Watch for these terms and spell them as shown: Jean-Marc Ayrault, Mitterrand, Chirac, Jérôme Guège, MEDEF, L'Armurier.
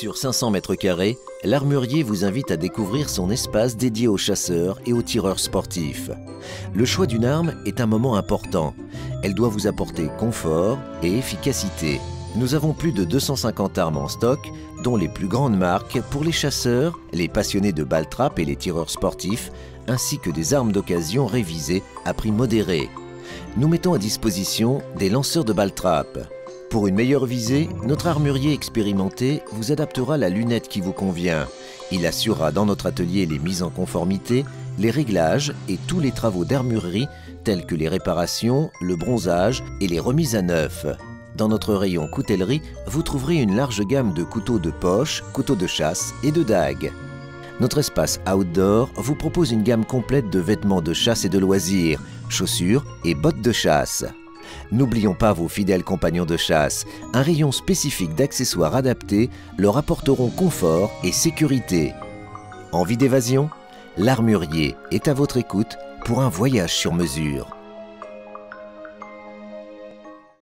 Sur 500 mètres carrés, l'Armurier vous invite à découvrir son espace dédié aux chasseurs et aux tireurs sportifs. Le choix d'une arme est un moment important. Elle doit vous apporter confort et efficacité. Nous avons plus de 250 armes en stock, dont les plus grandes marques pour les chasseurs, les passionnés de balle-trappe et les tireurs sportifs, ainsi que des armes d'occasion révisées à prix modéré. Nous mettons à disposition des lanceurs de balle-trappe. Pour une meilleure visée, notre armurier expérimenté vous adaptera la lunette qui vous convient. Il assurera dans notre atelier les mises en conformité, les réglages et tous les travaux d'armurerie tels que les réparations, le bronzage et les remises à neuf. Dans notre rayon coutellerie, vous trouverez une large gamme de couteaux de poche, couteaux de chasse et de dagues. Notre espace outdoor vous propose une gamme complète de vêtements de chasse et de loisirs, chaussures et bottes de chasse. N'oublions pas vos fidèles compagnons de chasse. Un rayon spécifique d'accessoires adaptés leur apporteront confort et sécurité. Envie d'évasion ? L'Armurier est à votre écoute pour un voyage sur mesure.